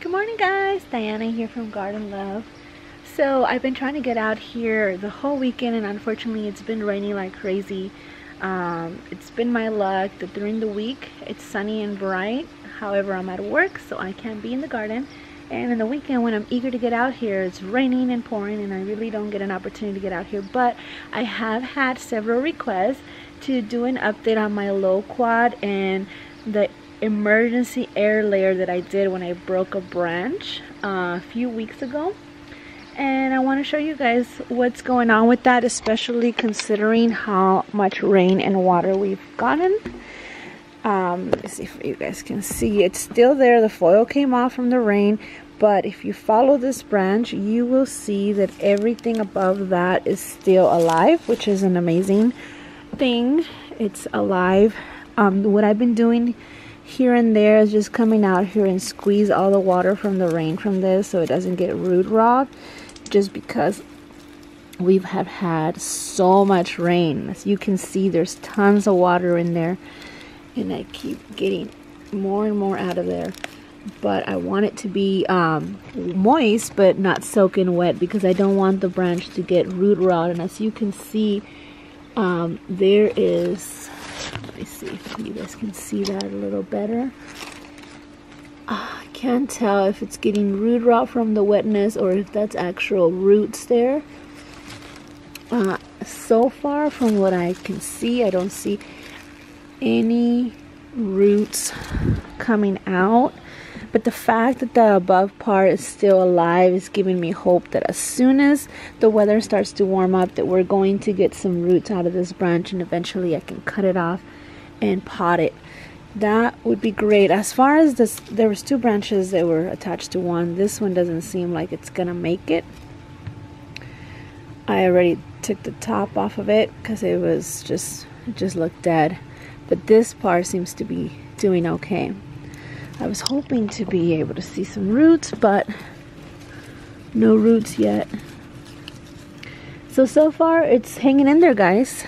Good morning guys, Diana here from Garden Love. So I've been trying to get out here the whole weekend and unfortunately it's been raining like crazy. It's been my luck that during the week it's sunny and bright. However, I'm at work so I can't be in the garden, and in the weekend when I'm eager to get out here it's raining and pouring and I really don't get an opportunity to get out here. But I have had several requests to do an update on my Loquat and the emergency air layer that I did when I broke a branch a few weeks ago, and I want to show you guys what's going on with that, especially considering how much rain and water we've gotten. Let's see if you guys can see, it's still there. The foil came off from the rain, but if you follow this branch you will see that everything above that is still alive, which is an amazing thing. It's alive. What I've been doing here and there is just coming out here and squeeze all the water from the rain from this so it doesn't get root rot, just because we've had so much rain. As you can see, there's tons of water in there and I keep getting more and more out of there, but I want it to be moist but not soaking wet because I don't want the branch to get root rot. And as you can see, there is, let me see if you guys can see that a little better. I can't tell if it's getting root rot from the wetness or if that's actual roots there. So far from what I can see, I don't see any roots coming out, but the fact that the above part is still alive is giving me hope that as soon as the weather starts to warm up that we're going to get some roots out of this branch and eventually I can cut it off and pot it. That would be great. As far as this, there was two branches that were attached to one. This one doesn't seem like it's gonna make it. I already took the top off of it because it was just looked dead, but this part seems to be doing okay. I was hoping to be able to see some roots, but no roots yet. So far it's hanging in there guys.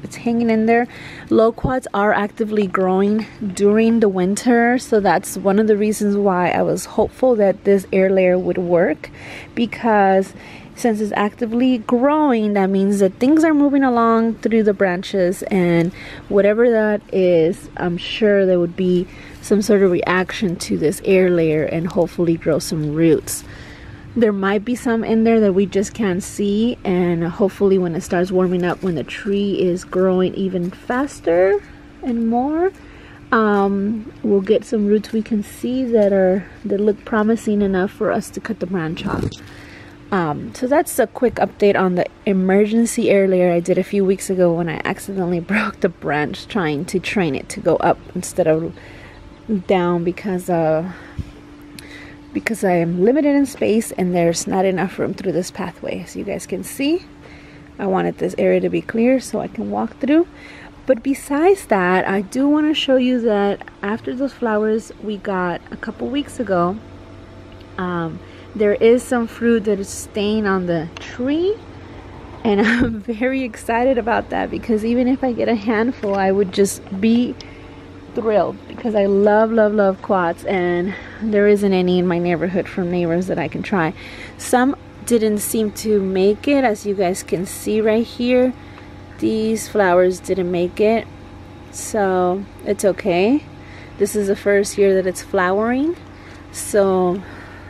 It's hanging in there. Loquats are actively growing during the winter, so that's one of the reasons why I was hopeful that this air layer would work, because since it's actively growing that means that things are moving along through the branches, and whatever that is, I'm sure there would be some sort of reaction to this air layer and hopefully grow some roots. There might be some in there that we just can't see, and hopefully when it starts warming up, when the tree is growing even faster and more, we'll get some roots we can see that look promising enough for us to cut the branch off. So that's a quick update on the emergency air layer I did a few weeks ago when I accidentally broke the branch trying to train it to go up instead of down, because I am limited in space and there's not enough room through this pathway. As you guys can see, I wanted this area to be clear so I can walk through. But besides that, I do want to show you that after those flowers we got a couple weeks ago, there is some fruit that is staying on the tree, and I'm very excited about that because even if I get a handful I would just be thrilled, because I love quats and there isn't any in my neighborhood from neighbors that I can try. Some didn't seem to make it, as you guys can see right here. These flowers didn't make it, so it's okay. This is the first year that it's flowering, so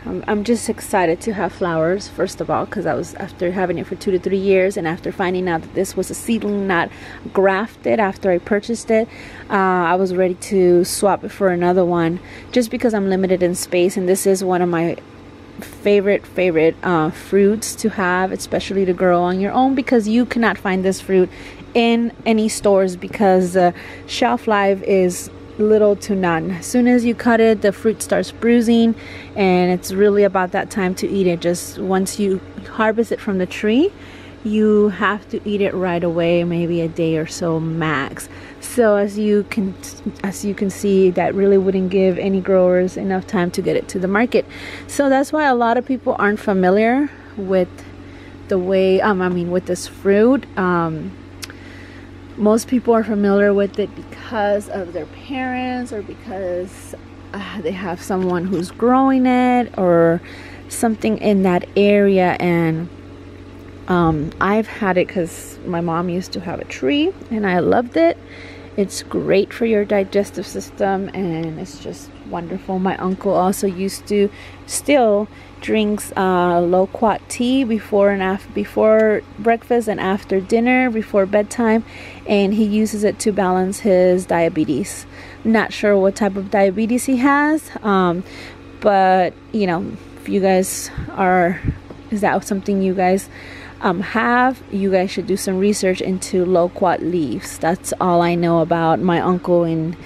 I'm just excited to have flowers, first of all, because I was, after having it for 2 to 3 years and after finding out that this was a seedling not grafted after I purchased it, I was ready to swap it for another one just because I'm limited in space, and this is one of my favorite fruits to have, especially to grow on your own, because you cannot find this fruit in any stores because the shelf life is little to none. As soon as you cut it, the fruit starts bruising and it's really about that time to eat it. Just once you harvest it from the tree, you have to eat it right away, maybe a day or so max. So as you can see, that really wouldn't give any growers enough time to get it to the market. So that's why a lot of people aren't familiar with the way with this fruit. Most people are familiar with it because of their parents or because they have someone who's growing it or something in that area. And I've had it because my mom used to have a tree and I loved it. It's great for your digestive system and it's just wonderful. My uncle also used to still drinks loquat tea before breakfast and after dinner, before bedtime, and he uses it to balance his diabetes. Not sure what type of diabetes he has, but you know, if you guys are, is that something you guys have, you guys should do some research into loquat leaves. That's all I know about my uncle, and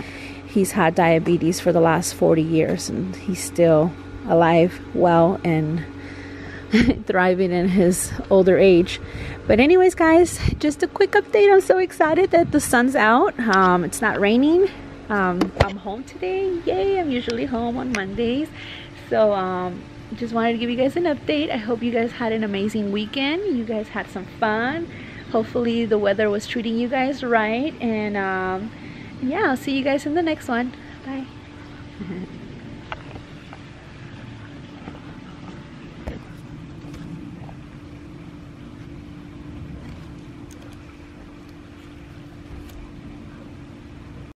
he's had diabetes for the last 40 years and he's still alive, well, and thriving in his older age. But anyways guys, just a quick update. I'm so excited that the sun's out. It's not raining. I'm home today. Yay, I'm usually home on Mondays. So just wanted to give you guys an update. I hope you guys had an amazing weekend. You guys had some fun. Hopefully the weather was treating you guys right. And yeah, I'll see you guys in the next one. Bye.